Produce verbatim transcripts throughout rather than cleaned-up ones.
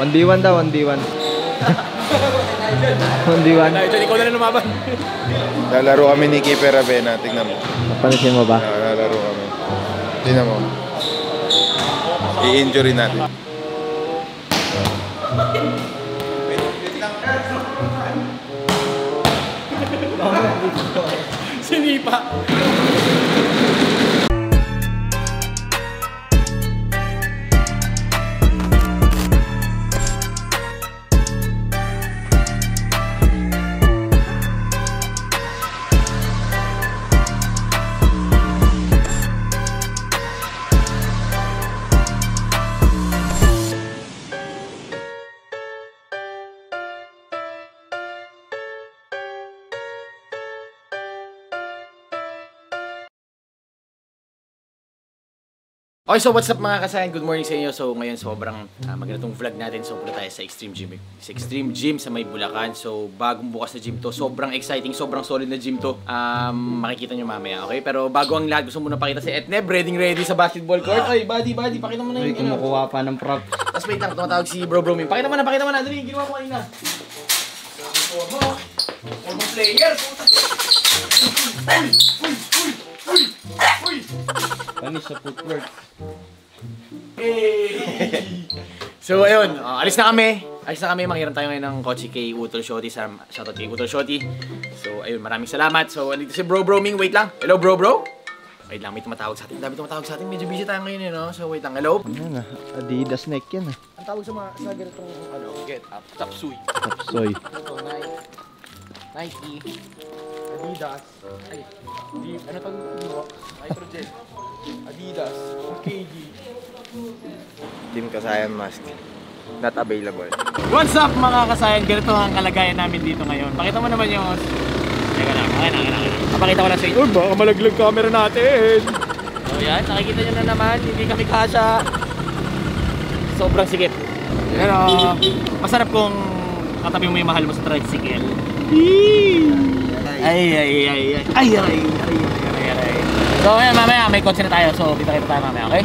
one v one daw, one v one. one v one. Ikaw na lang lumaban. Lalaro kami ni Kiefer Ravena, tingnan mo. Napansin mo ba? Lalaro kami. Tingnan mo. I-injury natin. Sinipa. Okay, so what's up mga kasayan? Good morning sa inyo. So ngayon sobrang uh, magandang vlog natin. So punta tayo sa Extreme Gym. Sa Extreme Gym sa may Bulacan. So bagong bukas na gym to. Sobrang exciting, sobrang solid na gym to. Um, makikita nyo mamaya, okay? Pero bago ang lahat, gusto muna pakita si Ethneb. Ready ready sa basketball court. Oy, buddy, buddy, pakita mo na yung ginawa. Kumukuha pa ng prop. Tapos wait lang, tumatawag si Bro Bro Ming. Pakita mo na, pakita mo na. Dali, yung ginawa mo kanina. Forma. Forma player. Panis sa footwork. Hey! So ayun, uh, alis na kami. Alis na kami, manghiram tayo ngayon ng kotse kay Utol Shoti. Shoutout kay Utol Shoti. So ayun, maraming salamat. So andito si Bro Bro Ming, wait lang. Hello Bro Bro? Wait lang, may tumatawag sa atin. Dami tumatawag sa atin. Medyo busy tayo ngayon eh, no? So wait lang, hello? Ano na, Adidas neck yan eh. Ang tawag sa mga, sa ganitong ano, get up, Tapsoy. Tapsoy. Ito, Nike. Nike. Adidas. Ay, di, ano pag diwa? Nitrogen. Adidas. K G. Team Kasayan mask. Not available. What's up mga Kasayan? Ganito ang kalagayan namin dito ngayon. Pakita mo naman yung... Teka lang, okay na, okay na, okay na. Pakita ko lang sa inyo. Uy, baka malaglag camera natin. So yan, nakikita nyo na naman. Hindi kami kasya. Sobrang sikip. Pero, masarap kung katabi mo yung mahal mo sa tricycle. Ay, ay, ay, ay. Ay, ay, ay, ay. So ngayon mamaya may kotse na tayo, so kita-kita tayo mamaya, okay?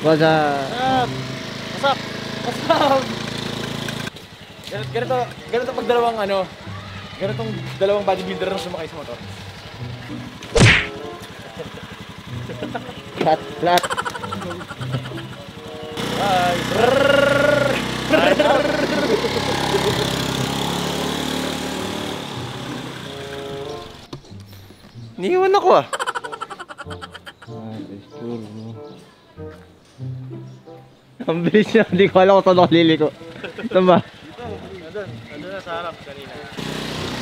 What's up? What's up? What's up? Ganito, ganito, ganito pag dalawang ano, ganitong dalawang bodybuilder na sumakay sa motor. Flat, flat. Ay, brrrr. Niiwan ako ah. Ang bilis niya, hindi ko alam kung saan ako liliko. Ito ba? Ando na sa harap kanina.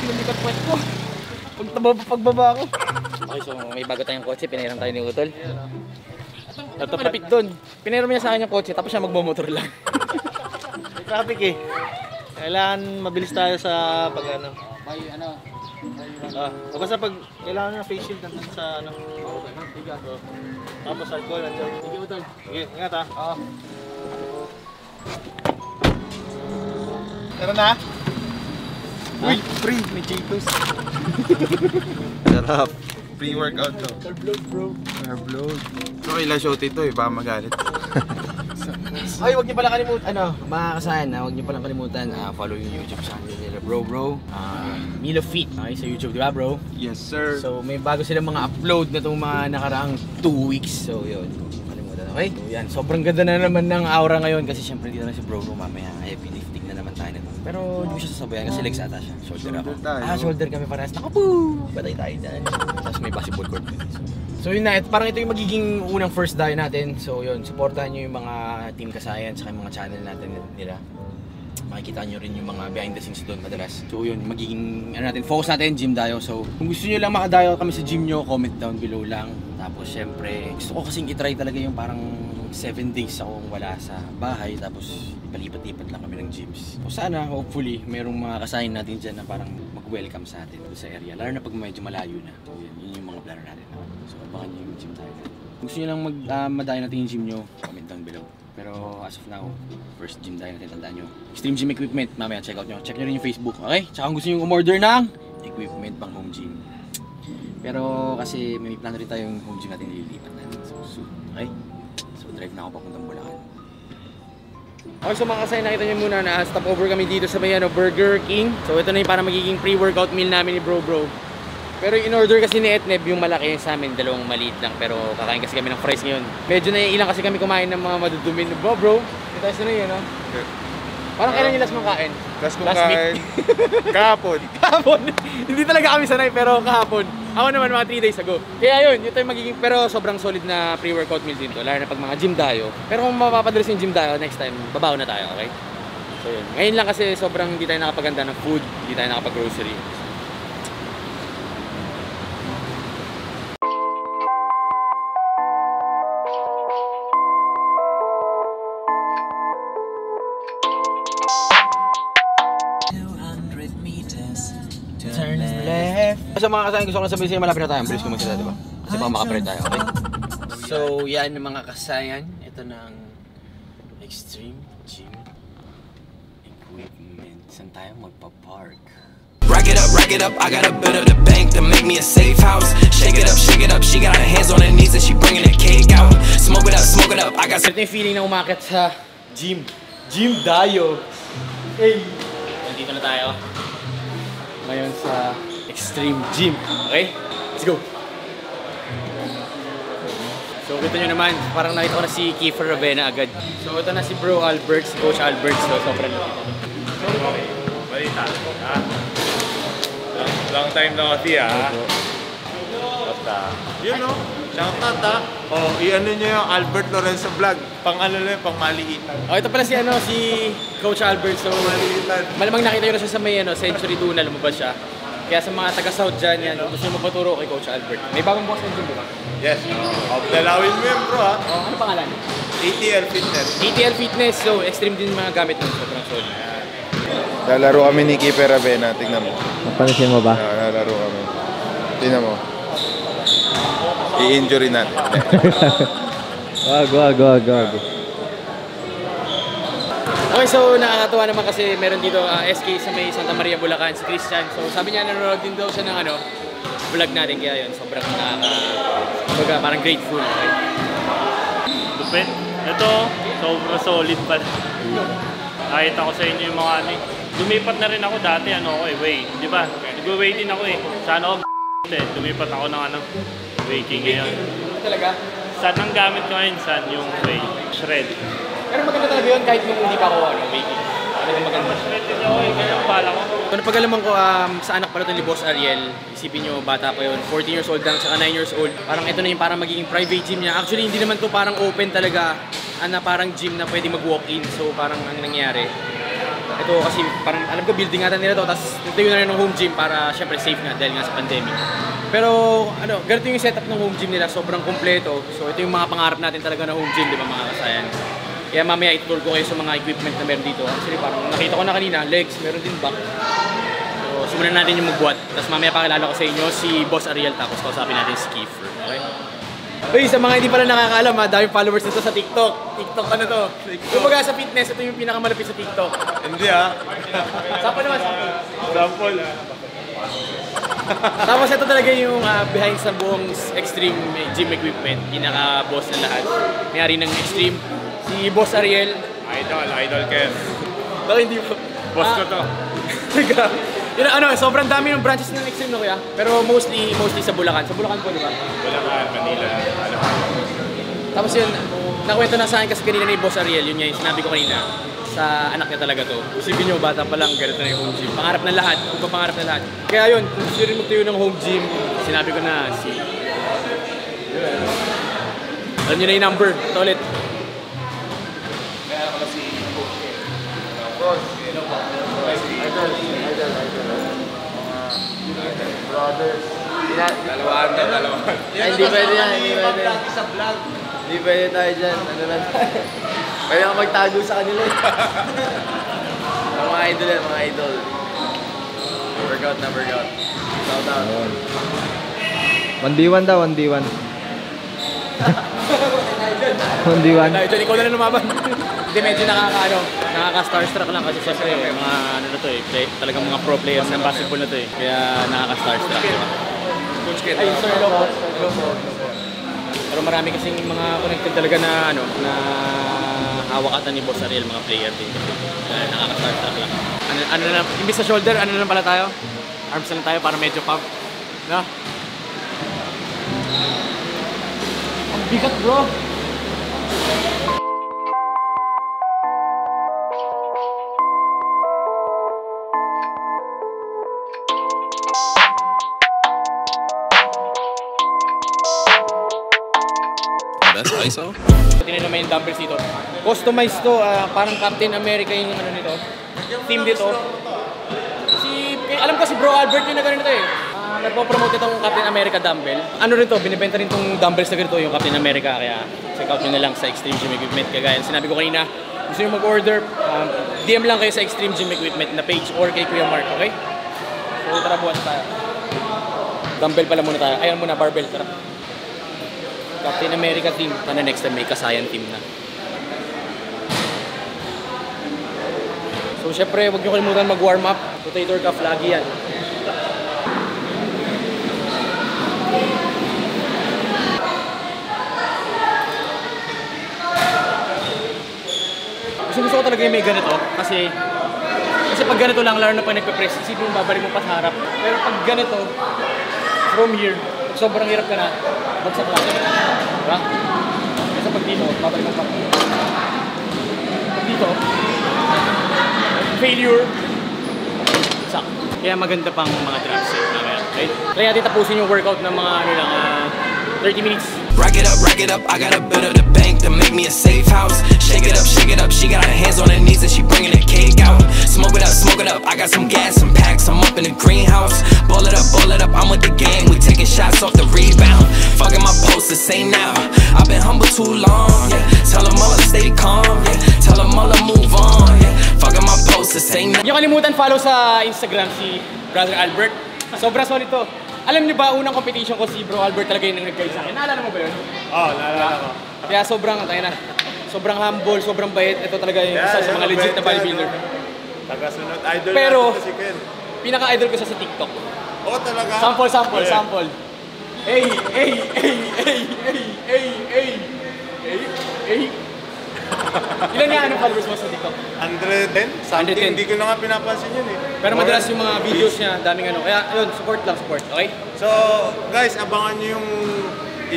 Pinamikat point ko. Pagbaba ako. Okay, so may bago tayong kotse, pinahiram tayo ni Utol. Ito malapit doon. Pinahiram niya sa akin yung kotse, tapos siya magbomotor lang. May traffic eh. Kailangan mabilis tayo sa pag ano. May ano. Ah, basta pag kailangan na face shield natin sa ano. Bigat. Tapos alcohol nandiyan. Sige Utol. Sige, ingat ha. Oo. Tara na. Uy, free. May Cheetos. Sarap. Free workout to. Carblog bro. Carblog. So ilang shot ito eh, baka magalit. Ay, huwag niyo palang kalimutan. Ano, mga kasahan, huwag niyo palang kalimutan. Uh, follow yung YouTube channel nila bro bro. Uh, Milo Fit. Okay, sa YouTube, di ba bro? Yes sir. So may bago silang mga upload na itong mga nakaraang two weeks. So yun, kalimutan. Okay? So yan, sobrang ganda na naman ng aura ngayon. Kasi syempre dito na si bro bro mamaya. Ay, piniftig na naman tayo na ito. Pero hindi ko siya sasabayan kasi legs ata siya. Shoulder, shoulder ako. Tayo. Ah, shoulder kami parehas. Nakapoo! Batay tayo dyan. Tapos may basketball court. So yun na, parang ito yung magiging unang first day natin. So yun, supportahan nyo yung mga Team Kasayan sa mga channel natin nila. Makikita nyo rin yung mga behind the scenes doon madalas. So yun, magiging ano natin, focus natin, gym dayo. So kung gusto nyo lang makadayo kami sa gym nyo, comment down below lang. Tapos syempre, gusto ko kasing itry talaga yung parang seven days akong wala sa bahay. Tapos palipat-lipat lang kami ng gyms. So sana, hopefully, mayroong mga Kasayan natin dyan na parang mag-welcome sa atin sa area. Lalo na pag medyo malayo na. So yun, yun yung mga plano natin. So abangan nyo yung gym tayo. Kung gusto nyo lang mag, uh, madayo natin yung gym nyo, comment down below. Pero as of now, first gym tayo natin, tandaan nyo. Extreme Gym Equipment, mamaya check out nyo. Check nyo rin yung Facebook, okay? Tsaka kung gusto nyo umorder ng equipment pang home gym. Pero kasi may plano rin tayong home gym natin nililipat natin. So soon, okay? So drive na ako papuntang Bulacan. Okay, so mga kasaya, nakita nyo muna na stop over kami dito sa may ano, Burger King. So ito na yung para magiging pre-workout meal namin ni Bro Bro. Pero in-order kasi ni Ethneb yung malaki sa amin, dalawang maliit lang. Pero kakain kasi kami ng fries ngayon. Medyo naiilang kasi kami kumain ng mga madudumin ni Bro Bro. Ito tayo na yun, no? Okay. Parang uh, kailan yung last mong kain? Last mong kain? Kahapon. Kahapon! Hindi talaga kami sanay pero kahapon. Ako naman mga three days ago. Kaya yun, yun tayo magiging, pero sobrang solid na pre-workout meal dito. Lalo na pag mga gym tayo. Pero kung mapapadres yung gym tayo, next time, babaw na tayo, okay? So yun. Ngayon lang kasi sobrang hindi tayo nakapaganda ng food, hindi tayo nakapag-grocery. Sa mga kasayang gusto ko lang sabihin sa'yo, malapit na tayo. Bilis kung magsita, diba? Kasi baka makapalit tayo, okay? So, yan mga kasayang. Ito ng Extreme Gym Equipment. Saan tayo magpa-park? Rack it up, rack it up. I got a bit of the bank to make me a safe house. Shake it up, shake it up. She got her hands on her knees and she bringing the cake out. Smoke it up, smoke it up. I got... Ito yung feeling na umakit sa gym. Gym dayo. Hey! Nandito na tayo. Ngayon sa... Extreme Gym, okay? Let's go! So, kita nyo naman, parang nakita ko na si Kiefer Ravena agad. So, ito na si Bro Albert, si Coach Albert. So, sobrang nyo. Okay, balita. Ha? Long, long time na kasi, ha? Basta. Yun, no? Shoutout, ha? O, i-ano nyo yung Albert Lorenzo vlog. Pang ano lang, pang maliitan. O, ito pala si, ano, si Coach Albert. So, maliitan. Malamang nakita nyo na siya sa may, ano, Century two na lumabas siya. Kaya sa mga taga-South dyan, yan, gusto nyo magpaturo kay Coach Albert. May bagong boss ng gym, di ba? Yes. Dalawin mo yan, bro, ha? Oh, ano pangalan? A T L Fitness. A T L Fitness. So, extreme din mga gamit ng sobrang solid. Lalaro kami ni Kiefer Ravena. Tingnan mo. Napansin mo ba? Uh, lalaro kami. Tingnan mo. I-injury natin. Wag, wag, wag, wag. Okay, so nakakatuwa naman kasi meron dito uh, S K sa may Santa Maria, Bulacan, si Christian. So sabi niya nanonood din daw siya ng ano, vlog natin, kaya yun, sobrang nakaka, uh, parang grateful. Okay? Lupit. Ito, sobrang solid pala. Nakita ko sa inyo yung mga ano. Lumipat na rin ako dati, ano ako eh, weigh. Di ba? Nag-weigh din ako eh. Sana ako eh. Lumipat ako ng ano, weighing ngayon. Talaga? Saan ang gamit ko ngayon? Saan yung weigh? Shred. Pero maganda talaga yun kahit nung hindi pa ako ano, baking. Talagang maganda siya. So napagalaman ko um, sa anak pala ito ni Boss Ariel. Isipin nyo, bata pa yun. fourteen years old lang, saka nine years old. Parang ito na yung parang magiging private gym niya. Actually, hindi naman to parang open talaga. Ano, parang gym na pwede mag-walk-in. So parang ang nangyari. Ito kasi parang alam ko building natin nila to. Tapos ito yun na rin ng home gym para syempre safe na dahil nga sa pandemic. Pero ano, ganito yung setup ng home gym nila. Sobrang kompleto. So ito yung mga pangarap natin talaga na home gym, di ba mga kasayan? Kaya mamaya itutur ko kayo sa mga equipment na meron dito. Actually, parang nakita ko na kanina, legs, meron din back. So, simulan natin yung magbuhat. Tapos mamaya pakilala ko sa inyo si Boss Ariel, tapos kausapin natin si Kiefer. Okay? Uy, sa mga hindi pala nakakaalam ha, daming followers nito sa TikTok. TikTok ano to? Kumbaga sa fitness, ito yung pinakamalapit sa TikTok. Hindi ha? Sapa naman? Sample. Tapos ito talaga yung uh, behind sa buong Extreme Gym Equipment. Pinaka-boss na lahat. Mayari ng Extreme. Si Boss Ariel. Idol, idol Ken. Baka hindi po. Boss ah, ko to. Yun, ano, sobrang dami ng branches ng Extreme na kuya. Pero mostly, mostly sa Bulacan. Sa Bulacan po, di ba? Bulacan, Manila, Alahan. Tapos yun, nakwento na sa akin kasi kanina ni Boss Ariel. Yun nga yung sinabi ko kanina. Sa anak niya talaga to. Isipin nyo, bata pa lang, ganito na yung home gym. Pangarap na lahat, pangarap na lahat. Kaya yun, kung gusto rin magtayo ng home gym, sinabi ko na si... Alam nyo na yung number. Ito ulit. Kaya ako si Coach Ken. Coach, ano ba? Idol, idol, idol. Mga brothers. Dalawaan na, dalawaan. Hindi pwede yan, hindi pwede. Hindi pwede tayo dyan. Ano lang tayo? Pwede ka magtago sa kanila. Mga idol yan, mga idol. Workout na workout. Shout out. one D one daw, one D one. one D one. Idol, ikaw na na lumaban. Hindi, medyo nakaka-ano, nakaka-starstruck lang kasi siya sa'yo. Yung mga ano na to eh, play, talagang mga pro players ng basketball na to eh. Kaya nakaka-starstruck, di ba? Coach Kid. Ay, sorry, hello po. Hello po. Pero marami kasing mga connected talaga na ano, na hawakatan ni Boss Ariel mga player din. Kaya nakaka-start up lang. Ano, ano na, imbis sa shoulder, ano na pala tayo? Arms na lang tayo para medyo pump. No? Ang bigat bro! That's I S O? Tingnan naman yung dumbbells dito. Customized to, uh, parang Captain America yung ano nito. Team dito. Si, alam ko si Bro Albert yung nagano nito eh. Uh, Nagpo-promote itong Captain America dumbbell. Ano rin to, binibenta rin itong dumbbells na ganito yung Captain America. Kaya check out nyo na lang sa Extreme Gym Equipment. Kagaya sinabi ko kanina, gusto nyo mag-order, um, D M lang kayo sa Extreme Gym Equipment na page or kay Kuya Mark, okay? So tara buwan tayo. Dumbbell pala muna tayo. Ayan muna, barbell, tara. Captain America team. Sana next time may Kasayan team na. So syempre, huwag nyo kalimutan mag-warm up. Rotator cuff lagi yan. Gusto, gusto ko talaga yung may ganito. Kasi, kasi pag ganito lang, lalo na pag nagpe-press, isipin mo babalik mo pa sa harap. Pero pag ganito, from here, sobrang hirap ka na. Bagsak lang. Diba? Kasi pag dito, babalik mo pa. Pag dito, failure. Sak. Kaya maganda pang mga drop set na meron. Okay? Kaya natin tapusin yung workout ng mga ano lang, uh, thirty minutes. Rack it up, rack it up, I gotta build up the bank to make me a safe house. Shake it up, shake it up, she got her hands on her knees and she bringing the cake out. Smoke it up, smoke it up, I got some gas, some packs, I'm up in the greenhouse. Ball it up, ball it up, I'm with the game, we taking shots off the rebound. Fucking my post, the same now, I've been humble too long, yeah. Tell them all to stay calm, yeah. Tell them all to move on, yeah. Fucking my post, the same now. Yung kalimutan follow sa Instagram si Brother Albert. Sobra solid to. Alam niyo ba, unang competition ko si Bro Albert talaga yung nag-guide sa akin. Naalala mo ba yun? Oo, naalala ko. Kaya sobrang, tayo na, sobrang humble, sobrang bait. Ito talaga yung isa sa mga legit na bodybuilder. Tagasunod, idol natin ko si Ken. Pero, pinaka-idol ko siya sa TikTok. Oo, talaga? Sample, sample, sample. Ay, ay, ay, ay, ay, ay, ay, ay, ay. Ilan nga anong followers mo sa TikTok? one ten? one ten. Hindi ko na nga pinapansin yun eh. Pero madalas yung mga videos niya, daming ano. Kaya yun, support lang, support. Okay? So, guys, abangan nyo yung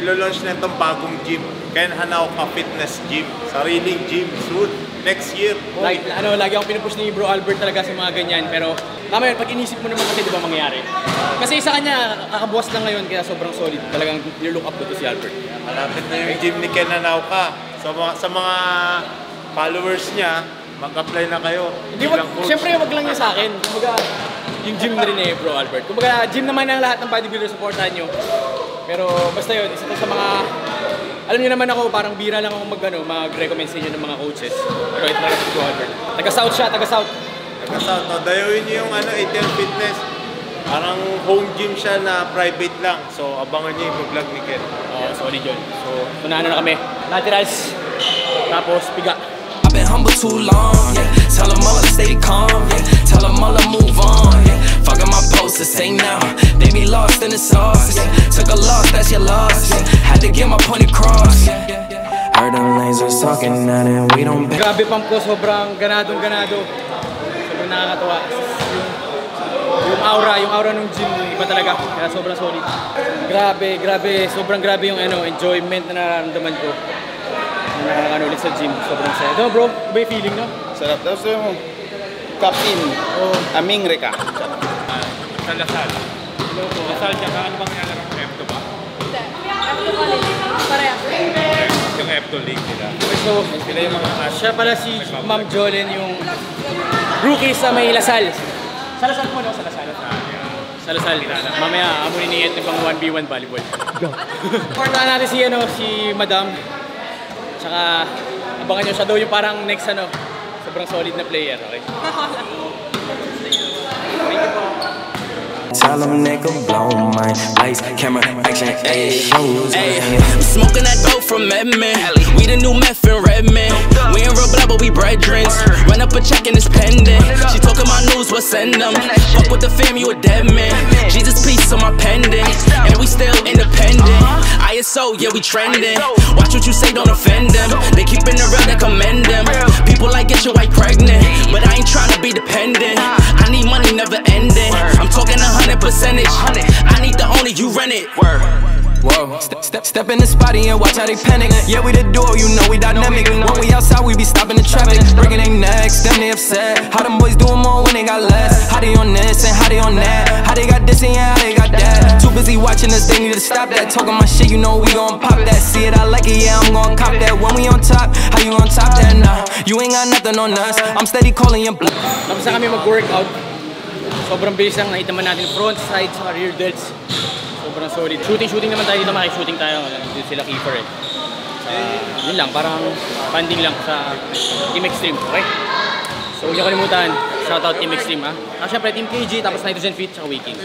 ilo-launch na itong bagong gym. Ken Hanaoka Fitness Gym. Sariling gym soon. Next year. Like, ano, lagi akong pinupush ni Bro Albert talaga sa mga ganyan. Pero, tama yun, pag inisip mo naman kasi di ba mangyayari? Kasi sa kanya, kakabuhas lang ngayon kaya sobrang solid. Talagang nilook up ko to si Albert. Malapit na yung gym ni Ken Hanaoka. Sa mga, sa mga followers niya, mag-apply na kayo. Hindi, wag, siyempre, wag lang niya sa akin. Kumbaga, yung gym na rin eh, Bro Albert. Kumbaga, gym naman ang lahat ng bodybuilder supportahan nyo. Pero basta yun, isa to sa mga... Alam niyo naman ako, parang bira lang ako mag-ano, mag-recommend sa inyo ng mga coaches. Pero ito na rin si Bro Albert. Taga-South siya, taga-South. Taga-South. No? Dayawin niyo yung ano, A T L Fitness. Parang home gym siya na private lang. So, abangan niyo yung vlog ni Ken. Oo, solid yun. So, tunaan na kami. Laterals, tapos piga. I've been humble too long, yeah. Tell them all to stay calm, yeah. Tell them all to move on, yeah. Fucking my post, this ain't now. They be lost in the sauce, yeah. Took a loss, that's your loss, yeah. Had to get my point across, yeah. Heard them lasers talking now and we don't... Grabe pang ko, sobrang ganadong ganado. Sobrang nakakatawa. Yung aura, yung aura ng gym, iba talaga. Kaya sobrang solid. Grabe, grabe, sobrang grabe yung ano, enjoyment na nararamdaman ko. Nakakano ulit sa gym, sobrang saya. Ito bro, iba yung feeling no? Sarap. Tapos ito yung Captain Aming Reka. Sa Lasal. Lasal siya ka, ano bang nalaro ng F two ba? Hindi. F two ka lang. Parehas. Yung F two league nila. So, sila yung mga as. Siya pala si Ma'am Jolene yung rookie sa may Lasal. Sa Lasal po, no? Sa Lasal. Sa Lasal. Mamaya, amunin ni Ethneb pang one v one volleyball. Portahan natin si, ano, si Madam. Tsaka, abangan nyo siya daw yung parang next, ano, sobrang solid na player, okay? Thank you po. tell them nigga blow mine. Lights, camera, action, ayy, shoes. I'm smoking that dope from Edmond. We the new meth in Redmond. We ain't real blood, but we brethren. Run up a check and it's pending. She talking my news, we'll send them. Fuck with the fam, you a dead man. Jesus, peace on my pendant. And we still independent. I S O, yeah, we trending. Watch what you say, don't offend them. They keeping the real, they commend them. People like get your wife pregnant, but I ain't trying to be dependent. I need money, never ending. I'm talking a hundred percentage. I need the owner, you rent it. Whoa, step, step, step in the spotty and watch how they panic. Yeah, we the duo, you know we dynamic. When we outside, we be stopping the traffic. Breaking they necks, them they upset. How them boys do more when they got less. How they on this and how they on that. How they got this and how they got that. Too busy watching us, they need to stop that. Talking my shit, you know we gon' pop that. See it, I like it, yeah, I'm gon' cop that. When we on top, how you on top that? Nah, you ain't got nothing on us. I'm steady calling your blood. Tapos na kami mag-workout. Sobrang bilis lang, nakita man natin front, side, sa rear delts. Sobrang solid. Shooting, shooting naman tayo dito, makishooting tayo. Dito sila Kiefer eh. Sa, yun lang, parang banding lang sa Team Xtreme, okay? So huwag niyo kalimutan, shoutout Team Xtreme ha. Tapos syempre Team K G, tapos Nitrogen Fit, tsaka Waking.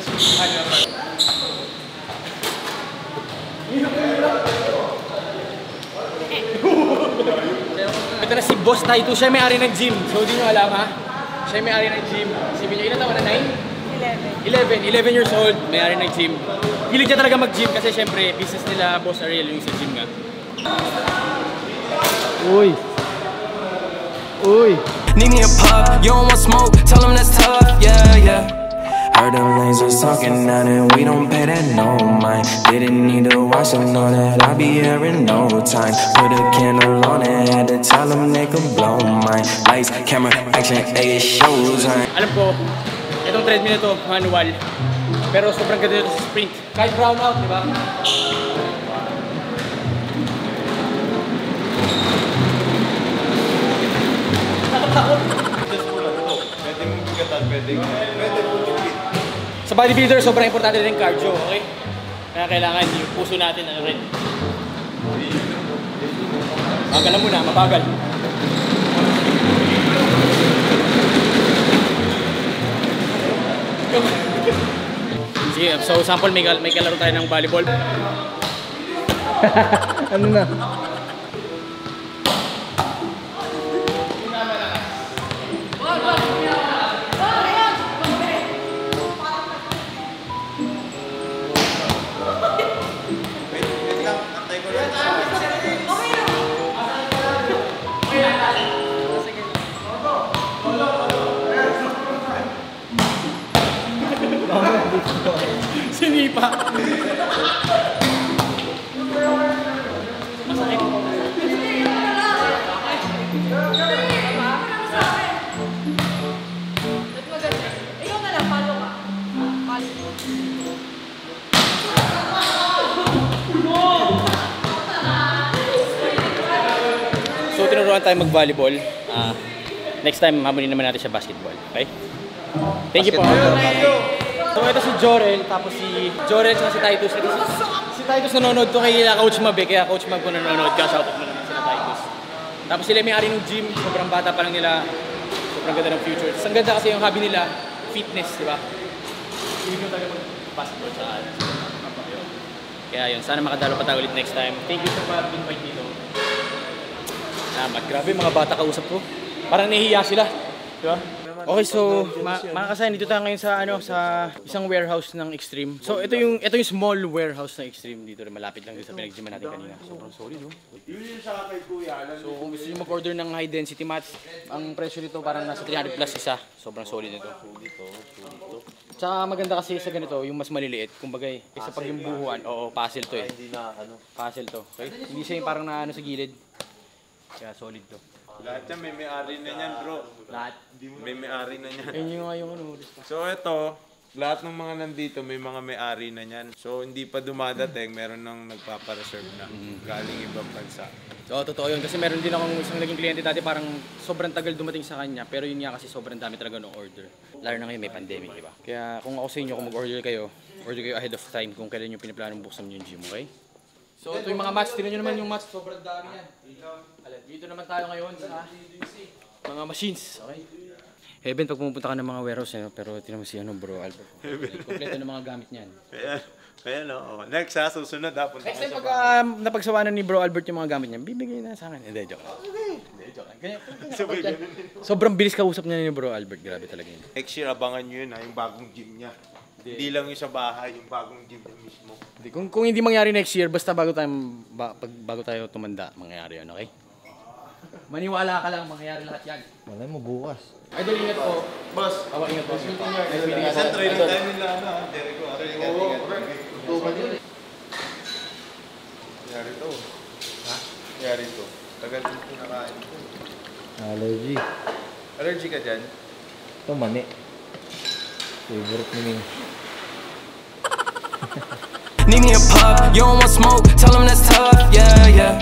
Ito na si Boss Taito, siya may-ari ng gym. So di nyo alam ha, siya may-ari ng gym. Isipin nyo, ilan taon na, nine? eleven. eleven years old, may-ari ng gym. Hilig niya talaga mag-gym kasi syempre business nila Boss Ariel yung sa gym nga. Uy. Uy. Need me a puff, you don't want smoke, tell them that's tough, yeah, yeah. Heard them lanes are sucking out and we don't pay that no mind. Didn't need to watch them, know that I'll be here in no time. Put a candle on and had to tell them they could blow mine. Lights, camera, action, ayy, shows. Alam ko, itong treadmill na ito, manual. Pero sobrang ganda nito sa sprint. Kahit brown out, di ba? Pwede mong bigatan, pwede mong bigatan. Sa bodybuilder, sobrang importante din cardio, okay? Kaya kailangan yung puso natin, ano rin. Mabagal muna, mabagal. Sige, so sample may, may kalaro tayo ng volleyball. Ano na? Sinipa. So tinuruan tayo mag-volleyball. Uh, next time hamunin naman natin siya basketball. Okay? Thank you po. So ito si Jorel, tapos si Jorel at si Titus. Ito, si, si Titus nanonood to kay Coach Mabe, kaya Coach Mabe po nanonood ka, shoutout mo naman sila Titus. Tapos sila may-ari ng gym, sobrang bata pa lang nila, sobrang ganda ng future. Ang ganda kasi yung hobby nila, fitness, di ba? Ibig nyo talaga mag-basketball sa atin. Kaya yun, sana makadalo pa tayo ulit next time. Thank you so much, invite dito. Salamat, grabe mga bata kausap ko. Parang nahihiya sila, di ba? Okay, so ma mga kasayan, dito tayo ngayon sa ano, sa isang warehouse ng Xtreme. So ito yung ito yung small warehouse ng Xtreme dito, malapit lang dito sa pinag-gym natin kanina. Sobrang solid, oh. So kung gusto niyo mag-order ng high density mats, ang presyo nito parang nasa three hundred plus isa. Sobrang solid nito. Tsaka maganda kasi sa ganito, yung mas maliliit, kumbaga eh, sa pagbubuhuan. Oo, puzzle to eh. Hindi na ano, puzzle to. Okay? Hindi siya yung parang na ano sa gilid. Kaya solid to. Lahat yan, may may-ari na yan, bro. Lahat? May may-ari na yan. Yun yung nga yung ano. So ito, lahat ng mga nandito may mga may-ari na yan. So hindi pa dumadating, meron nang nagpapareserve na galing ibang bansa. So totoo yun, kasi meron din akong isang naging kliyente dati, parang sobrang tagal dumating sa kanya. Pero yun nga kasi sobrang dami talaga ng order. Lalo na ngayon may pandemic, di ba? Kaya kung ako sa inyo, kung mag-order kayo, order kayo ahead of time kung kailan yung pinaplanong buksan nyo yung gym, okay? So ito yung mga mats, tinan nyo naman yung mats, sobrang dami yan. Dito naman tayo ngayon sa mga machines, okay? Heaven pag pumunta ka ng mga warehouse, eh, pero tinan mo si ano, bro, Albert. Kompleto ng mga gamit niyan. Kaya, kaya no. Next ha, susunod ha. Next time pag uh, napagsawanan ni bro Albert yung mga gamit niya, bibigay na sa akin. Hindi, joke lang. Hindi, joke lang. Ganyan, ganyan, sobrang bilis kausap niya ni bro Albert. Grabe talaga yun. Next year, abangan nyo yun ha, yung bagong gym niya. Hindi lang yung sa bahay, yung bagong gym niya mismo. Di, kung, kung hindi mangyari next year, basta bago tayo, ba, pag, bago tayo tumanda, mangyari yun, okay? Maniwala ka lang, mangyayari lahat yan. Malay mo bukas. Idol, ingat po. Boss, awak ingat po. Kasi training tayo nila na. Dereko, ako ingat, ingat. Ito ba yun? Nangyari ito. Ha? Nangyari ito. Tagal din po nakain. Allergy. Allergy ka dyan? Ito mani. Favorite ni Ming. Need me a puff, you don't want smoke, tell them that's tough, yeah, yeah.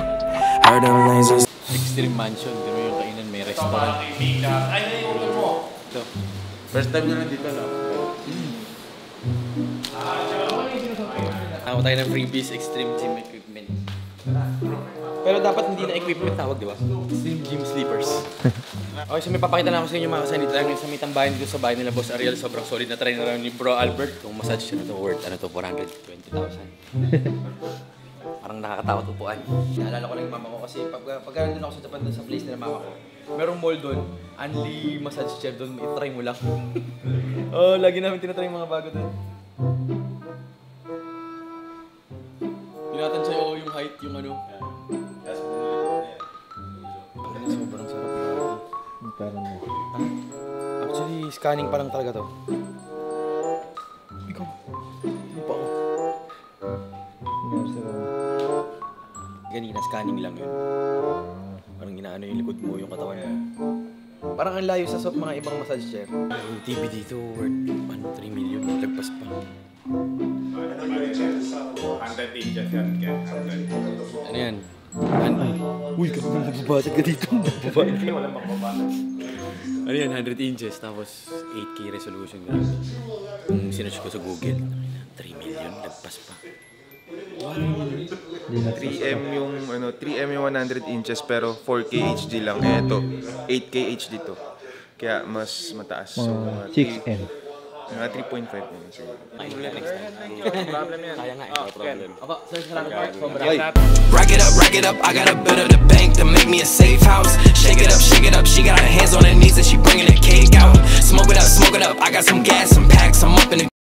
Heard them lanes. Extreme Mansion, di mo yung kainan, may restaurant. Ay, na yung order mo! Ito. First time nyo nandito, no? Ako tayo ng freebies, Extreme Gym Equipment. Pero dapat hindi na equipment tawag, di ba? Extreme Gym Sleepers. Okay, so may papakita na ako sa inyo mga kasanita. Ngayon sa may tambahin dito sa bahay nila, Boss Ariel, sobrang solid na try na rin ni Bro Albert. Kung massage siya na ito, worth ano to, four hundred twenty thousand. Parang nakakatawa tupuan. Naalala ko lang yung mama ko kasi pag pagkaroon din ako sa Japan, sa place na mama ko, merong mall doon, only massage chair doon, i-try mo lang. Oh, lagi namin tinatry yung mga bago doon. Tinatan sa'yo yung height, yung ano. Sobrang sarap. Parang mo. Actually, scanning pa lang talaga to. Ikaw. Hindi pa ako. Ganina, scanning lang yun. Parang ginaano yung likod mo, yung katawan mo. Parang ang layo sa soft mga ibang massage chair. Yung T V dito, worth one point three million. Lagpas pa. one hundred inches yan, Ken. Ano yan? Uy, kapag ka dito. Walang magbabasag. Ano yan, one hundred inches. Tapos eight K resolution. Kung sinunod ko sa Google, three million. Lagpas pa. three M yung ano, three M yung one hundred inches pero four K H D lang. Eh ito, eight K H D to. Kaya mas mataas. So, six M. Mga three point five yun. Problem yan. Kaya nga, ito problem. Opo, sir, salamat po. Sobrang. Rack it up, rack it up. I got a bit of the bank to make me a safe house. Shake it up, shake it up. She got her hands on her knees and she bringing the cake out. Smoke it up, smoke it up. I got some gas, some packs. I'm up in the